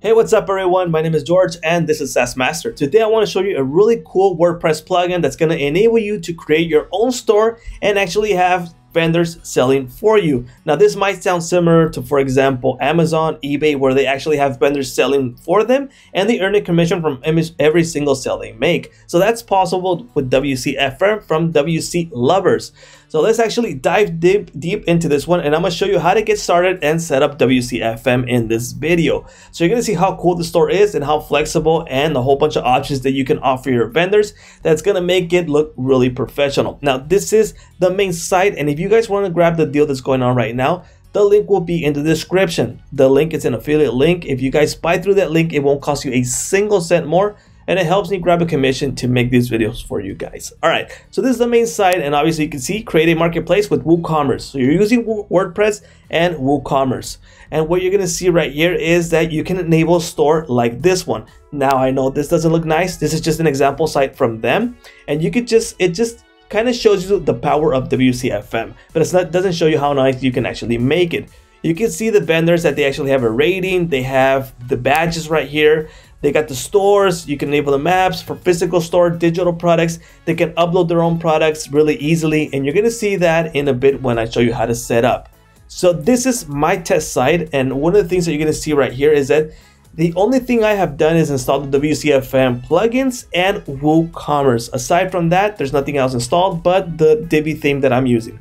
Hey, what's up everyone? My name is George and this is SaaS Master. Today I want to show you a really cool WordPress plugin that's going to enable you to create your own store and actually have vendors selling for you. Now this might sound similar to, for example, Amazon, eBay, where they actually have vendors selling for them and they earn a commission from every single sale they make. So that's possible with WCFM from WC Lovers. So let's actually dive deep into this one, and I'm going to show you how to get started and set up WCFM in this video. So you're going to see how cool the store is and how flexible and a whole bunch of options that you can offer your vendors that's going to make it look really professional. Now this is the main site, and if you guys want to grab the deal that's going on right now, the link will be in the description. The link is an affiliate link. If you guys buy through that link, it won't cost you a single cent more, and it helps me grab a commission to make these videos for you guys. All right, so this is the main site, and obviously you can see create a marketplace with WooCommerce. So you're using WordPress and WooCommerce. And what you're gonna see right here is that you can enable a store like this one. Now I know this doesn't look nice. This is just an example site from them. And you could just, it just kind of shows you the power of WCFM, but it's not, doesn't show you how nice you can actually make it. You can see the vendors that they actually have a rating. They have the badges right here. They got the stores. You can enable the maps for physical store, digital products. They can upload their own products really easily. And you're going to see that in a bit when I show you how to set up. So this is my test site. And one of the things that you're going to see right here is that the only thing I have done is install the WCFM plugins and WooCommerce. Aside from that, there's nothing else installed but the Divi theme that I'm using.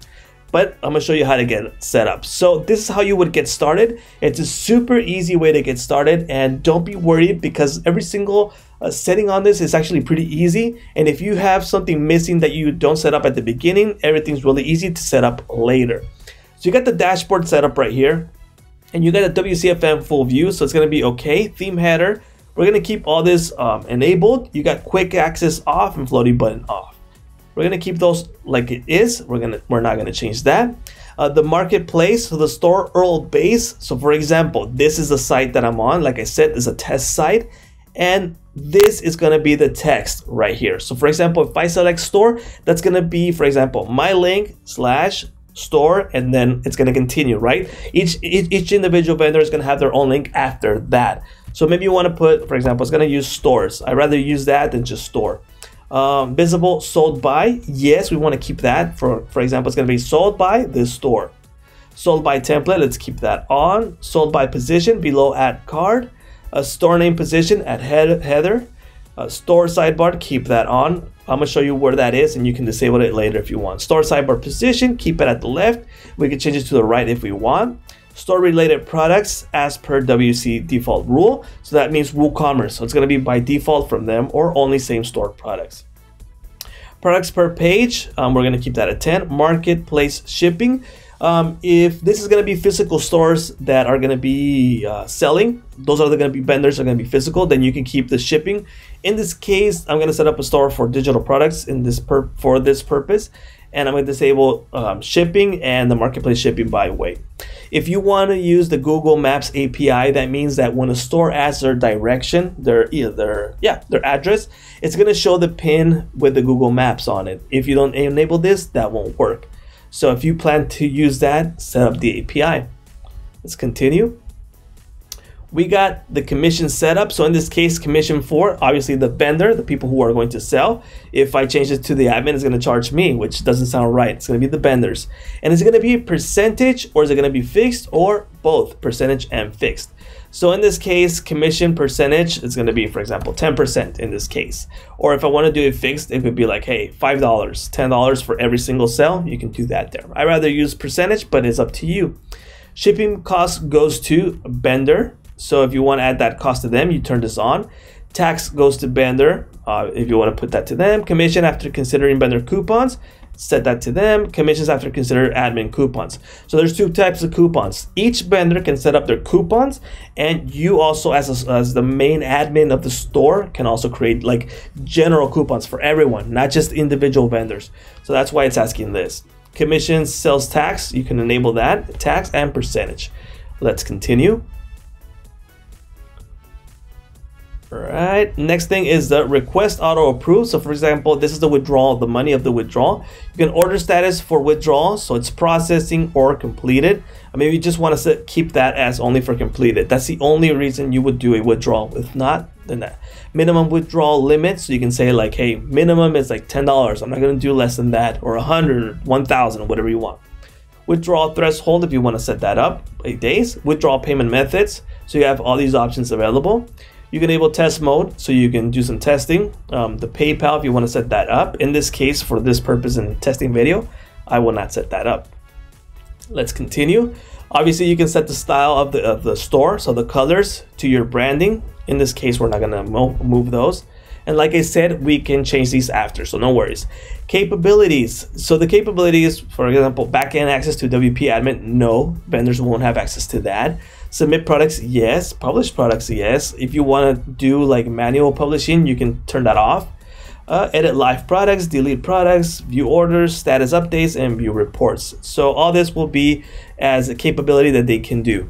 But I'm gonna show you how to get it set up. So this is how you would get started. It's a super easy way to get started, and don't be worried because every single setting on this is actually pretty easy. And if you have something missing that you don't set up at the beginning, everything's really easy to set up later. So you got the dashboard set up right here, and you got a WCFM full view, so it's gonna be okay. Theme header, we're gonna keep all this enabled. You got quick access off and floating button off. We're gonna keep those like it is. We're not gonna change that. The marketplace, so the store URL base. So for example, this is the site that I'm on. Like I said, this is a test site, and this is gonna be the text right here. So for example, if I select store, that's gonna be, for example, my link / store, and then it's gonna continue, right? Each individual vendor is gonna have their own link after that. So maybe you wanna put, for example, it's gonna use stores. I'd rather use that than just store. Visible sold by, yes, we want to keep that. For example, it's going to be sold by this store. Sold by template, let's keep that on. Sold by position below at card. Store name position at header. Store sidebar, keep that on. I'm gonna show you where that is, and you can disable it later if you want. Store sidebar position, keep it at the left. We can change it to the right if we want. Store related products as per WC default rule. So that means WooCommerce. So it's gonna be by default from them, or only same store products. Products per page, we're gonna keep that at 10. Marketplace shipping. If this is gonna be physical stores that are gonna be selling, those are gonna be vendors that are gonna be physical, then you can keep the shipping. In this case, I'm gonna set up a store for digital products in this for this purpose, and I'm gonna disable shipping and the marketplace shipping by weight. If you wanna use the Google Maps API, that means that when a store adds their direction, their address, it's gonna show the pin with the Google Maps on it. If you don't enable this, that won't work. So if you plan to use that, set up the API. Let's continue. We got the commission set up. So in this case, commission for obviously the vendor, the people who are going to sell. If I change it to the admin, it's gonna charge me, which doesn't sound right. It's gonna be the vendors. And is it gonna be percentage, or is it gonna be fixed, or both percentage and fixed? So in this case, commission percentage is gonna be, for example, 10% in this case. Or if I wanna do it fixed, it could be like, hey, $5, $10 for every single sale. You can do that there. I'd rather use percentage, but it's up to you. Shipping cost goes to vendor. So if you wanna add that cost to them, you turn this on. Tax goes to vendor, if you wanna put that to them. Commission after considering vendor coupons, set that to them. Commissions after consider admin coupons. So there's two types of coupons. Each vendor can set up their coupons, and you also as the main admin of the store can also create like general coupons for everyone, not just individual vendors. So that's why it's asking this. Commissions, sales tax, you can enable that, tax and percentage. Let's continue. All right, next thing is the request auto approve. So for example, this is the withdrawal, the money of the withdrawal. You can order status for withdrawal, so it's processing or completed. Or maybe you just want to keep that as only for completed. That's the only reason you would do a withdrawal. If not, then that minimum withdrawal limit. So you can say like, hey, minimum is like $10. I'm not going to do less than that, or 100, 1,000, whatever you want. Withdrawal threshold, if you want to set that up, 8 days. Withdrawal payment methods. So you have all these options available. You can enable test mode, so you can do some testing. The PayPal, if you want to set that up. In this case, for this purpose in the testing video, I will not set that up. Let's continue. Obviously, you can set the style of the store, so the colors to your branding. In this case, we're not going to move those. And like I said, we can change these after, so no worries. Capabilities. So the capabilities, for example, backend access to WP admin, no. Vendors won't have access to that. Submit products, yes. Publish products, yes. If you want to do like manual publishing, you can turn that off. Edit live products, delete products, view orders, status updates, and view reports. So all this will be as a capability that they can do.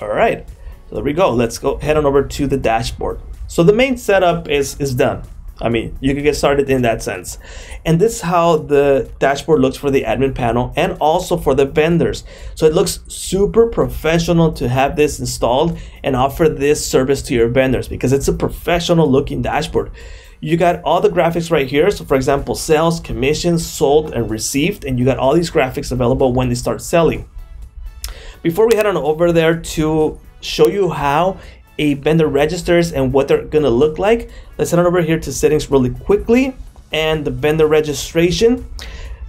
All right, so there we go. Let's go head on over to the dashboard. So the main setup is done. I mean, you can get started in that sense. And this is how the dashboard looks for the admin panel and also for the vendors. So it looks super professional to have this installed and offer this service to your vendors because it's a professional looking dashboard. You got all the graphics right here. So for example, sales, commissions, sold, and received. And you got all these graphics available when they start selling. Before we head on over there to show you how a vendor registers and what they're gonna look like, let's head on over here to settings really quickly and the vendor registration.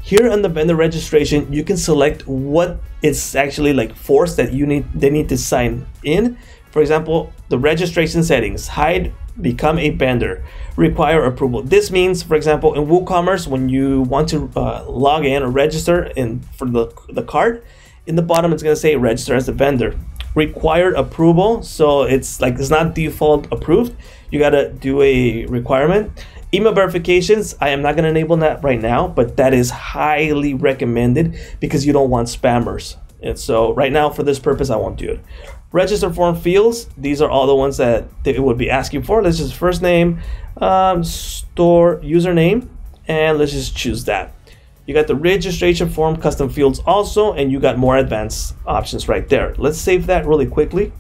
Here on the vendor registration, you can select what is actually like forced that they need to sign in. For example, the registration settings, hide, become a vendor, require approval. This means, for example, in WooCommerce, when you want to log in or register in for the cart, in the bottom it's gonna say register as a vendor. Required approval, so it's like it's not default approved. You gotta do a requirement. Email verifications, I am not gonna enable that right now, but that is highly recommended because you don't want spammers. And so right now for this purpose, I won't do it. Register form fields, these are all the ones that it would be asking for. Let's just first name, store username, and let's just choose that. You got the registration form custom fields also, and you got more advanced options right there. Let's save that really quickly.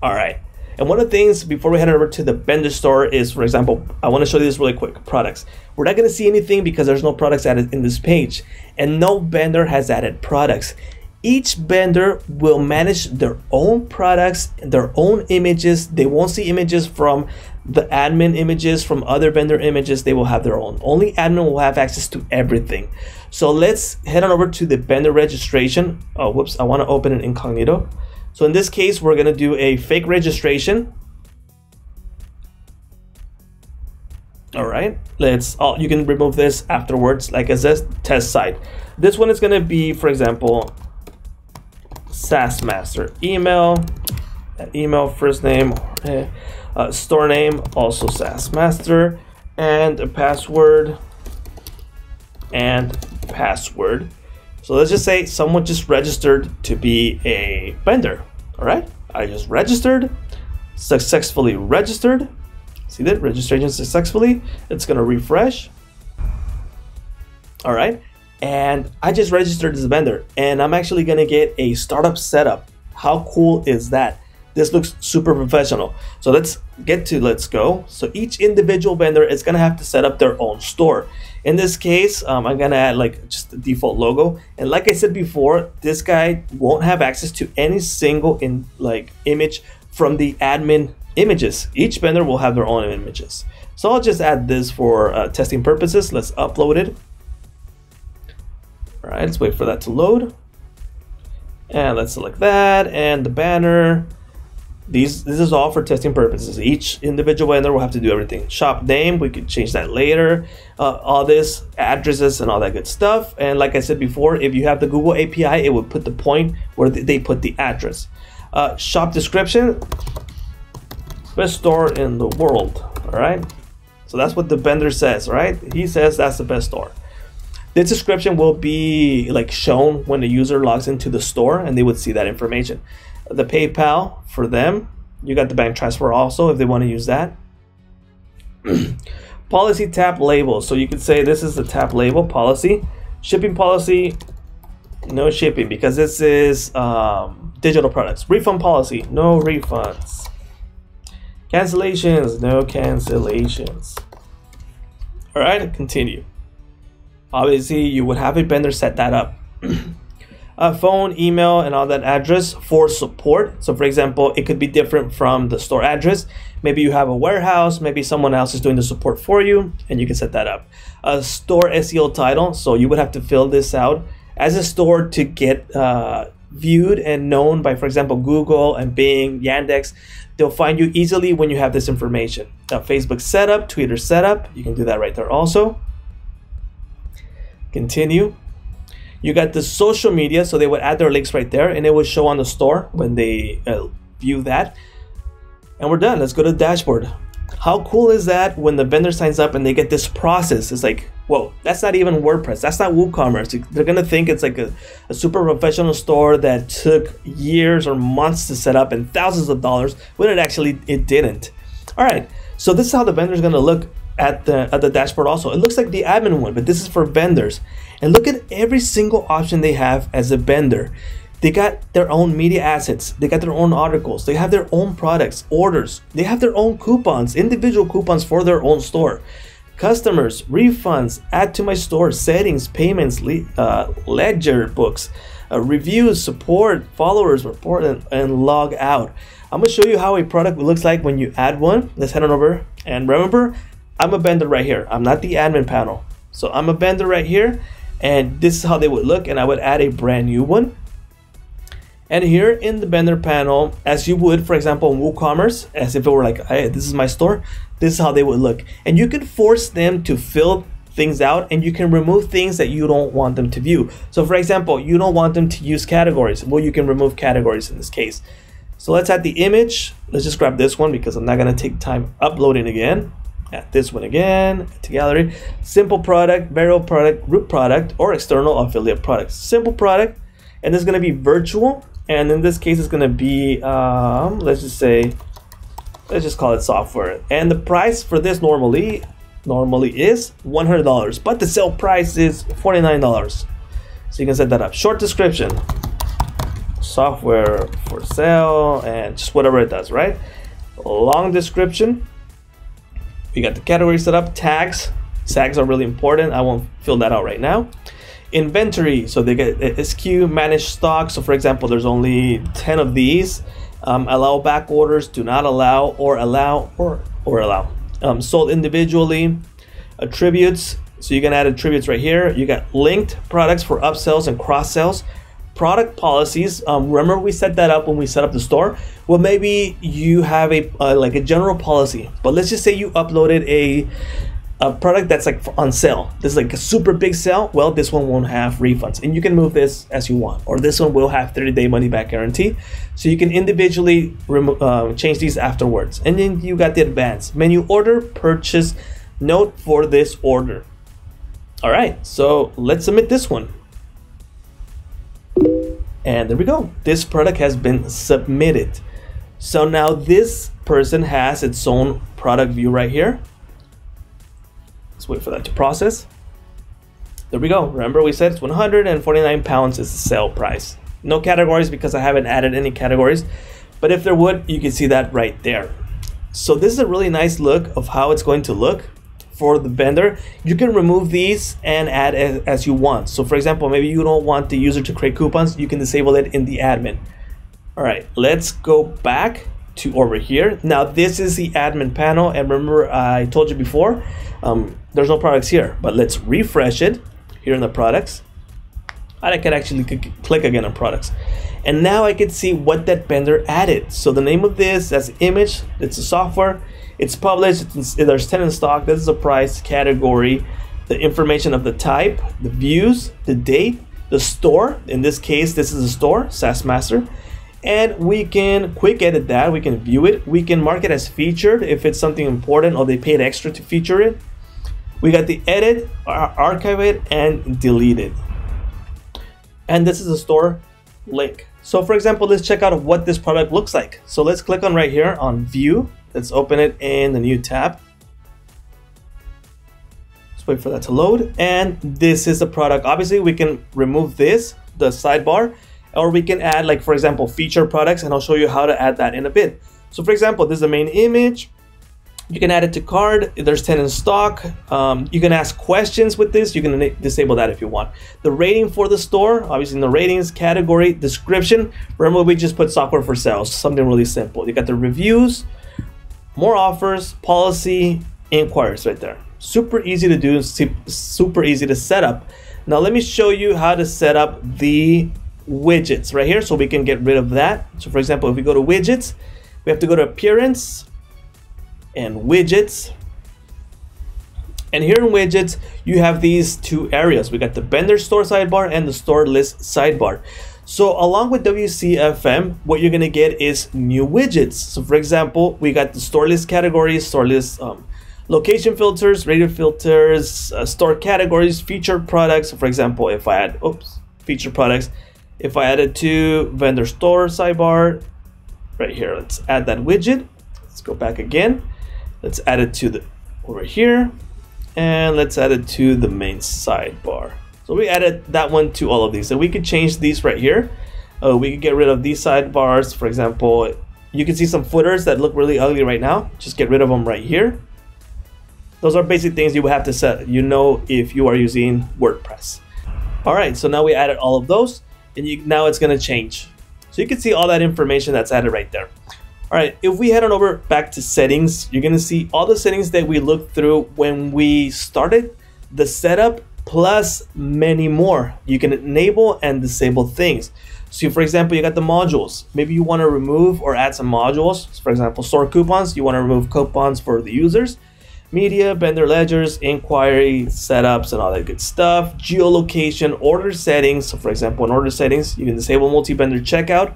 All right, and one of the things before we head over to the vendor store is, for example, I want to show you this really quick, products. We're not going to see anything because there's no products added in this page, and no vendor has added products. Each vendor will manage their own products, their own images. They won't see images from the admin images, from other vendor images. They will have their own. Only admin will have access to everything. So let's head on over to the vendor registration. Oh, whoops, I want to open an incognito. So in this case, we're going to do a fake registration. All right, you can remove this afterwards. Like I said, test site. This one is going to be, for example, SaaS Master, email, first name, store name, also SaaS Master, and a password, So let's just say someone just registered to be a vendor. All right, I just registered, successfully registered. See that registration successfully? It's gonna refresh. All right. And I just registered as a vendor, and I'm actually gonna get a startup setup. How cool is that? This looks super professional. So let's go. So each individual vendor is gonna have to set up their own store. In this case, I'm gonna add like just the default logo. And like I said before, this guy won't have access to any single image from the admin images. Each vendor will have their own images. So I'll just add this for testing purposes. Let's upload it. All right, let's wait for that to load. And let's select that and the banner. This is all for testing purposes. Each individual vendor will have to do everything. Shop name, we could change that later. All this, addresses and all that good stuff. And like I said before, if you have the Google API, it would put the point where they put the address. Shop description, best store in the world, all right? So that's what the vendor says, right? He says that's the best store. This description will be like shown when the user logs into the store, and they would see that information. The PayPal for them, You got the bank transfer also if they want to use that. Policy tab label. So you could say this is the tab label policy. Shipping policy, no shipping because this is digital products. Refund policy, no refunds. Cancellations, no cancellations. All right, continue. Obviously, you would have a vendor set that up. Phone, email, and all that address for support. So for example, it could be different from the store address. Maybe you have a warehouse, maybe someone else is doing the support for you, and you can set that up. A store SEO title, so you would have to fill this out as a store to get viewed and known by, for example, Google and Bing, Yandex. They'll find you easily when you have this information. Now, Facebook setup, Twitter setup, you can do that right there also. Continue. You got the social media, so they would add their links right there and it will show on the store when they view that. And we're done. Let's go to the dashboard. How cool is that when the vendor signs up and they get this process? It's like, whoa, that's not even WordPress. That's not WooCommerce. They're going to think it's like a super professional store that took years or months to set up and thousands of dollars when it didn't. All right. So this is how the vendor is going to look at the dashboard also. It looks like the admin one, but this is for vendors. And look at every single option they have as a vendor. They got their own media assets. They got their own articles. They have their own products, orders. They have their own coupons, individual coupons for their own store. Customers, refunds, add to my store, settings, payments, ledger books, reviews, support, followers, report, and log out. I'm gonna show you how a product looks like when you add one. Let's head on over. And remember, I'm a vendor right here. I'm not the admin panel. So I'm a vendor right here. And this is how they would look, and I would add a brand new one. And here in the vendor panel, as you would, for example, in WooCommerce, as if it were like, hey, this is my store, this is how they would look. And you can force them to fill things out, and you can remove things that you don't want them to view. So for example, you don't want them to use categories. Well, you can remove categories in this case. So let's add the image. Let's just grab this one because I'm not gonna take time uploading again. Add this one again to gallery. Simple product, variable product, root product, or external affiliate products. Simple product, and it's gonna be virtual, and in this case it's gonna be let's just call it software. And the price for this normally is $100, but the sale price is $49. So you can set that up. Short description, software for sale, and just whatever it does, right? Long description. We got the category set up, tags. Tags are really important. I won't fill that out right now. Inventory, so they get SKU, manage stock. So for example, there's only 10 of these. Allow back orders, do not allow, or allow, or allow. Sold individually. Attributes, so you can add attributes right here. You got linked products for upsells and cross sells. Product policies, remember we set that up when we set up the store. Well, maybe you have a like a general policy, but let's just say you uploaded a product that's like on sale. This is like a super big sale. Well, this one won't have refunds, and you can move this as you want, or this one will have 30-day money back guarantee. So you can individually change these afterwards. And then you got the advanced menu order, purchase note for this order. All right, so let's submit this one. And there we go. This product has been submitted. So now this person has its own product view right here. Let's wait for that to process. There we go. Remember we said it's £149 is the sale price. No categories because I haven't added any categories. But if there would, you can see that right there. So this is a really nice look of how it's going to look for the vendor. You can remove these and add as you want. So for example, maybe you don't want the user to create coupons, you can disable it in the admin. All right, let's go back to over here. Now this is the admin panel, and remember I told you before, there's no products here, but let's refresh it here in the products. And I can actually click again on products. And now I can see what that vendor added. So the name of this, that's image, it's a software. It's published, there's 10 in stock, this is the price, category, the information of the type, the views, the date, the store. In this case, this is a store, SaaS Master. And we can quick edit that, we can view it. We can mark it as featured if it's something important or they paid extra to feature it. We got the edit, archive it, and delete it. And this is a store link. So for example, let's check out what this product looks like. So let's click on right here on View. Let's open it in the new tab. Let's wait for that to load. And this is the product. Obviously, we can remove this, the sidebar, or we can add, like, for example, feature products, and I'll show you how to add that in a bit. So for example, this is the main image. You can add it to card. There's 10 in stock. You can ask questions with this. You can disable that if you want. The rating for the store, obviously in the ratings, category, description. Remember, we just put software for sales, something really simple. You got the reviews, more offers, policy, inquiries right there. Super easy to do, super easy to set up. Now let me show you how to set up the widgets right here so we can get rid of that. So for example, if we go to widgets, we have to go to appearance and widgets, and here in widgets you have these two areas. We got the vendor store sidebar and the store list sidebar. So along with WCFM, what you're gonna get is new widgets. So for example, we got the store list categories, store list location filters, radio filters, store categories, featured products. So for example, if I add featured products, if I added to vendor store sidebar right here, let's add that widget. Let's go back again. Let's add it to the over here, and let's add it to the main sidebar. So we added that one to all of these, and we could change these right here. We could get rid of these sidebars. For example, you can see some footers that look really ugly right now. Just get rid of them right here. Those are basic things you would have to set, you know, if you are using WordPress. All right, so now we added all of those, and now it's going to change. So you can see all that information that's added right there. All right, if we head on over back to settings, you're gonna see all the settings that we looked through when we started the setup, plus many more. You can enable and disable things. So for example, you got the modules. Maybe you wanna remove or add some modules. So for example, store coupons, you wanna remove coupons for the users. Media, vendor ledgers, inquiry, setups, and all that good stuff. Geolocation, order settings. So for example, in order settings, you can disable multi-vendor checkout.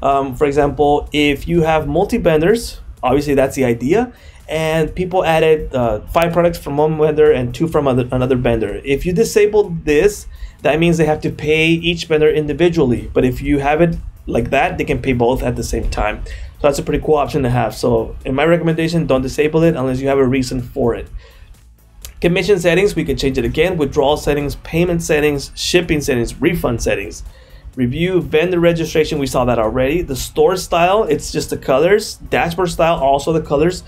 For example, if you have multi-vendors, obviously that's the idea, and people added 5 products from one vendor and 2 from another vendor. If you disable this, that means they have to pay each vendor individually, but if you have it like that, they can pay both at the same time. So that's a pretty cool option to have. So in my recommendation, don't disable it unless you have a reason for it. Commission settings, we can change it again. Withdrawal settings, payment settings, shipping settings, refund settings. Review, vendor registration, we saw that already. The store style, it's just the colors. Dashboard style, also the colors.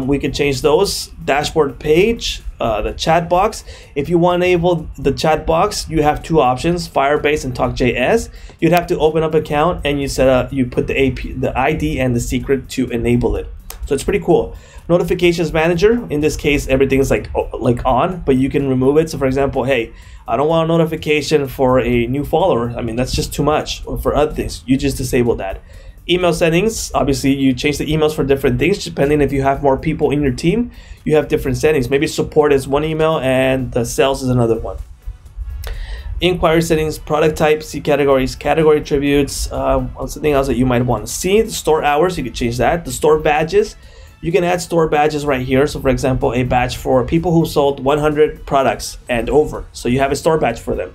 We can change those. Dashboard page, the chat box. If you want to enable the chat box, you have two options, Firebase and TalkJS. You'd have to open up an account and you put the ID and the secret to enable it. So it's pretty cool. Notifications manager, in this case, everything's like on, but you can remove it. So for example, hey, I don't want a notification for a new follower. I mean, that's just too much. Or for other things, you just disable that. Email settings, obviously you change the emails for different things, depending if you have more people in your team, you have different settings. Maybe support is one email and the sales is another one. Inquiry settings, product types, see categories, category attributes, something else that you might want to see. The store hours, you can change that. The store badges, you can add store badges right here. So for example, a badge for people who sold 100 products and over. So you have a store badge for them.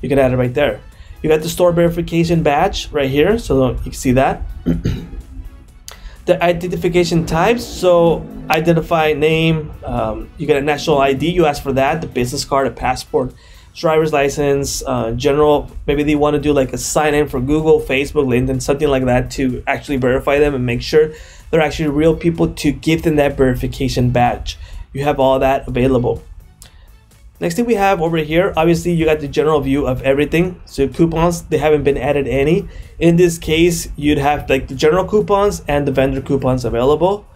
You can add it right there. You got the store verification badge right here. So you can see that. The identification types, so identify, name, you get a national ID, you ask for that, the business card, a passport, driver's license, general, maybe they want to do like a sign in for Google, Facebook, LinkedIn, something like that to actually verify them and make sure they're actually real people to give them that verification badge. You have all that available. Next thing we have over here, obviously you got the general view of everything. So coupons, they haven't been added any. In this case, you'd have like the general coupons and the vendor coupons available.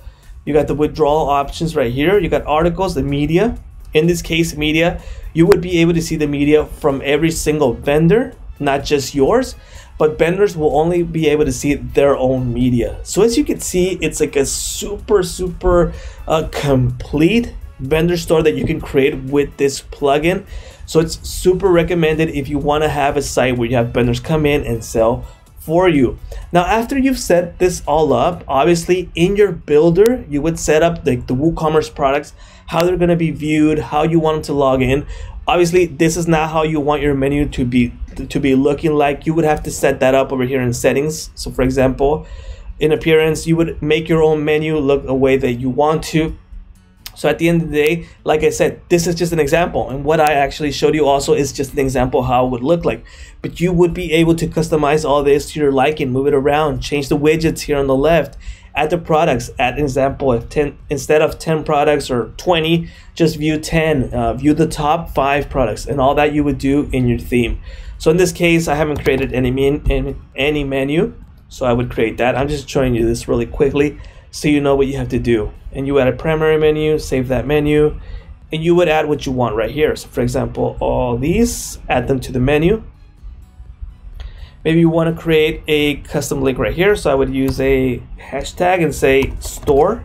You got the withdrawal options right here. You got articles, the media. In this case, media, you would be able to see the media from every single vendor, not just yours, but vendors will only be able to see their own media. So as you can see, it's like a super complete vendor store that you can create with this plugin. So it's super recommended if you want to have a site where you have vendors come in and sell for you. Now, after you've set this all up, obviously in your builder, you would set up like the WooCommerce products, how they're going to be viewed, how you want them to log in, Obviously, this is not how you want your menu to be looking like. You would have to set that up over here in settings. So for example, in appearance, you would make your own menu look a way that you want to. So at the end of the day, like I said, this is just an example. And what I actually showed you also is just an example how it would look like. But you would be able to customize all this to your liking, move it around, change the widgets here on the left, add the products, add example, if 10, instead of 10 products or 20, just view 10, view the top 5 products, and all that you would do in your theme. So in this case, I haven't created any menu, so I would create that. I'm just showing you this really quickly, so you know what you have to do. And you add a primary menu, save that menu, and you would add what you want right here. So for example, all these, add them to the menu. Maybe you want to create a custom link right here, so I would use a hashtag and say store.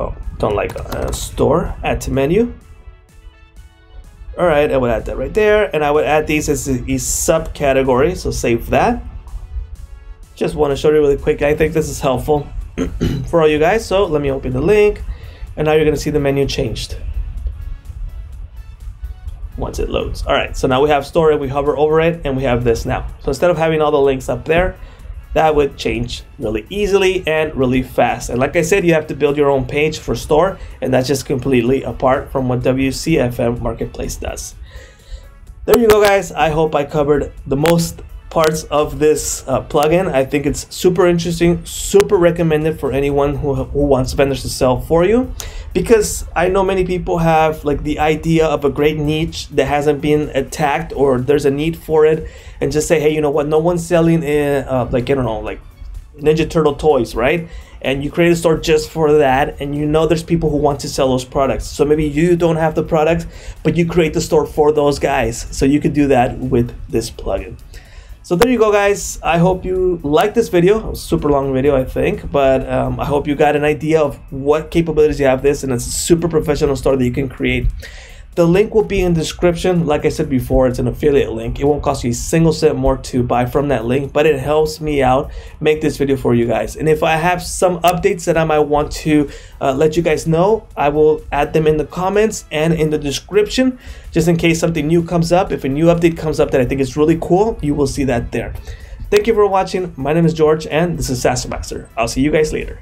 Oh, don't like store, add to menu. All right, I would add that right there, and I would add these as a subcategory, so save that. Just want to show you really quick. I think this is helpful for all you guys. So let me open the link, and now you're going to see the menu changed once it loads. All right, so now we have story, we hover over it, and we have this now. So instead of having all the links up there, that would change really easily and really fast. And like I said, you have to build your own page for store, and that's just completely apart from what WCFM Marketplace does. There you go, guys. I hope I covered the most parts of this plugin. I think it's super interesting, super recommended for anyone who wants vendors to sell for you, because I know many people have like the idea of a great niche that hasn't been attacked, or there's a need for it, and just say, hey, you know what, no one's selling like, I don't know, like Ninja Turtle toys, right? And you create a store just for that, and you know there's people who want to sell those products. So maybe you don't have the products, but you create the store for those guys. So you could do that with this plugin. So there you go, guys. I hope you liked this video. It was a super long video, I think, but I hope you got an idea of what capabilities you have this, and it's a super professional store that you can create. The link will be in the description. Like I said before, it's an affiliate link. It won't cost you a single cent more to buy from that link, but it helps me out make this video for you guys. And if I have some updates that I might want to let you guys know, I will add them in the comments and in the description. Just in case something new comes up, if a new update comes up that I think is really cool, you will see that there. Thank you for watching. My name is George, and this is SaaS Master. I'll see you guys later.